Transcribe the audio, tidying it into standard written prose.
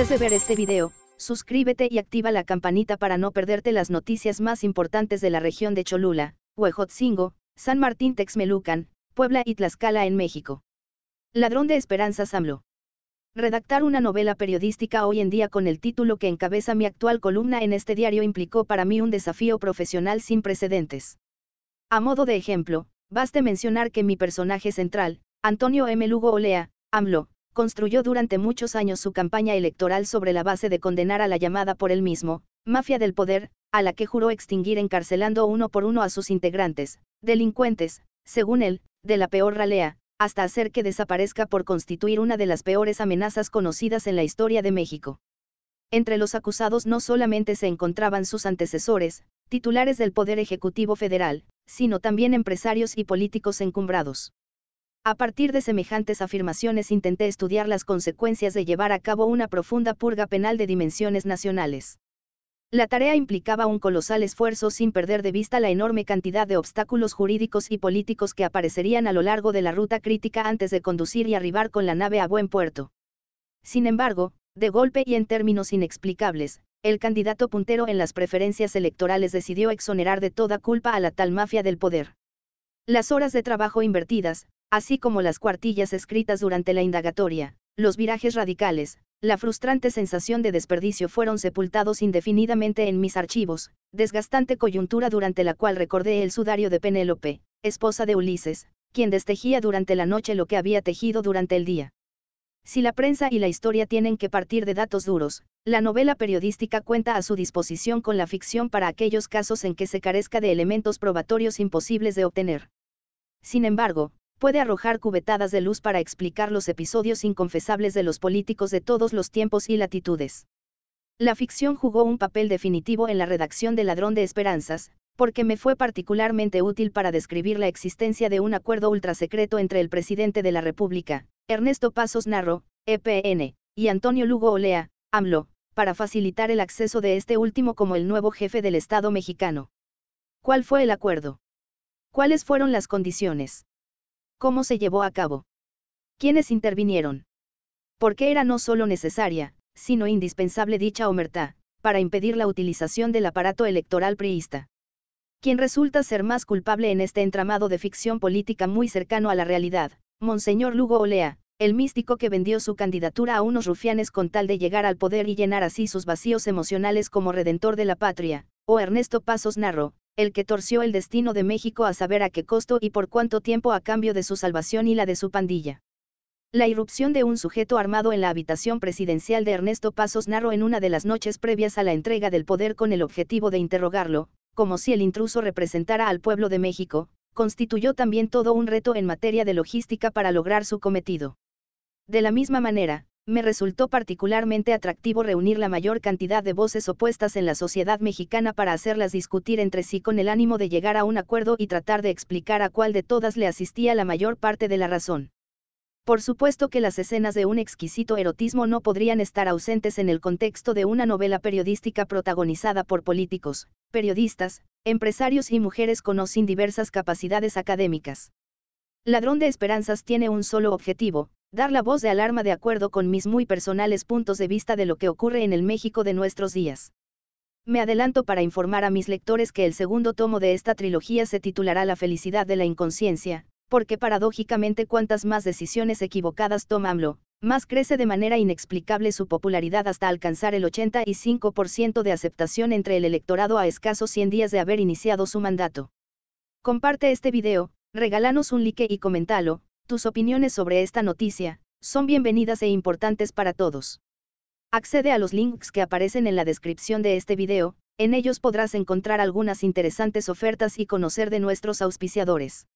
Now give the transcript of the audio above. Antes de ver este video, suscríbete y activa la campanita para no perderte las noticias más importantes de la región de Cholula, Huejotzingo, San Martín Texmelucan, Puebla y Tlaxcala en México. Ladrón de Esperanzas AMLO. Redactar una novela periodística hoy en día con el título que encabeza mi actual columna en este diario implicó para mí un desafío profesional sin precedentes. A modo de ejemplo, baste mencionar que mi personaje central, Antonio M. Lugo Olea, AMLO, construyó durante muchos años su campaña electoral sobre la base de condenar a la llamada por él mismo, Mafia del Poder, a la que juró extinguir encarcelando uno por uno a sus integrantes, delincuentes, según él, de la peor ralea, hasta hacer que desaparezca por constituir una de las peores amenazas conocidas en la historia de México. Entre los acusados no solamente se encontraban sus antecesores, titulares del Poder Ejecutivo Federal, sino también empresarios y políticos encumbrados. A partir de semejantes afirmaciones intenté estudiar las consecuencias de llevar a cabo una profunda purga penal de dimensiones nacionales. La tarea implicaba un colosal esfuerzo sin perder de vista la enorme cantidad de obstáculos jurídicos y políticos que aparecerían a lo largo de la ruta crítica antes de conducir y arribar con la nave a buen puerto. Sin embargo, de golpe y en términos inexplicables, el candidato puntero en las preferencias electorales decidió exonerar de toda culpa a la tal Mafia del Poder. Las horas de trabajo invertidas, así como las cuartillas escritas durante la indagatoria, los virajes radicales, la frustrante sensación de desperdicio fueron sepultados indefinidamente en mis archivos, desgastante coyuntura durante la cual recordé el sudario de Penélope, esposa de Ulises, quien destejía durante la noche lo que había tejido durante el día. Si la prensa y la historia tienen que partir de datos duros, la novela periodística cuenta a su disposición con la ficción para aquellos casos en que se carezca de elementos probatorios imposibles de obtener. Sin embargo, puede arrojar cubetadas de luz para explicar los episodios inconfesables de los políticos de todos los tiempos y latitudes. La ficción jugó un papel definitivo en la redacción de Ladrón de Esperanzas, porque me fue particularmente útil para describir la existencia de un acuerdo ultrasecreto entre el presidente de la República, Ernesto Pasos Narro, EPN, y Antonio Lugo Olea, AMLO, para facilitar el acceso de este último como el nuevo jefe del Estado mexicano. ¿Cuál fue el acuerdo? ¿Cuáles fueron las condiciones? ¿Cómo se llevó a cabo? ¿Quiénes intervinieron? ¿Por qué era no solo necesaria, sino indispensable dicha omertá, para impedir la utilización del aparato electoral priista? Quien resulta ser más culpable en este entramado de ficción política muy cercano a la realidad, Monseñor Lugo Olea, el místico que vendió su candidatura a unos rufianes con tal de llegar al poder y llenar así sus vacíos emocionales como redentor de la patria, o Ernesto Pasos Narro, el que torció el destino de México a saber a qué costo y por cuánto tiempo a cambio de su salvación y la de su pandilla. La irrupción de un sujeto armado en la habitación presidencial de Ernesto Pasos Narro en una de las noches previas a la entrega del poder con el objetivo de interrogarlo, como si el intruso representara al pueblo de México, constituyó también todo un reto en materia de logística para lograr su cometido. De la misma manera, me resultó particularmente atractivo reunir la mayor cantidad de voces opuestas en la sociedad mexicana para hacerlas discutir entre sí con el ánimo de llegar a un acuerdo y tratar de explicar a cuál de todas le asistía la mayor parte de la razón. Por supuesto que las escenas de un exquisito erotismo no podrían estar ausentes en el contexto de una novela periodística protagonizada por políticos, periodistas, empresarios y mujeres con o sin diversas capacidades académicas. Ladrón de Esperanzas tiene un solo objetivo: dar la voz de alarma de acuerdo con mis muy personales puntos de vista de lo que ocurre en el México de nuestros días. Me adelanto para informar a mis lectores que el segundo tomo de esta trilogía se titulará La felicidad de la inconsciencia, porque paradójicamente cuantas más decisiones equivocadas toma AMLO, más crece de manera inexplicable su popularidad hasta alcanzar el 85% de aceptación entre el electorado a escasos 100 días de haber iniciado su mandato. Comparte este video, regálanos un like y coméntalo. Tus opiniones sobre esta noticia son bienvenidas e importantes para todos. Accede a los links que aparecen en la descripción de este video, en ellos podrás encontrar algunas interesantes ofertas y conocer de nuestros auspiciadores.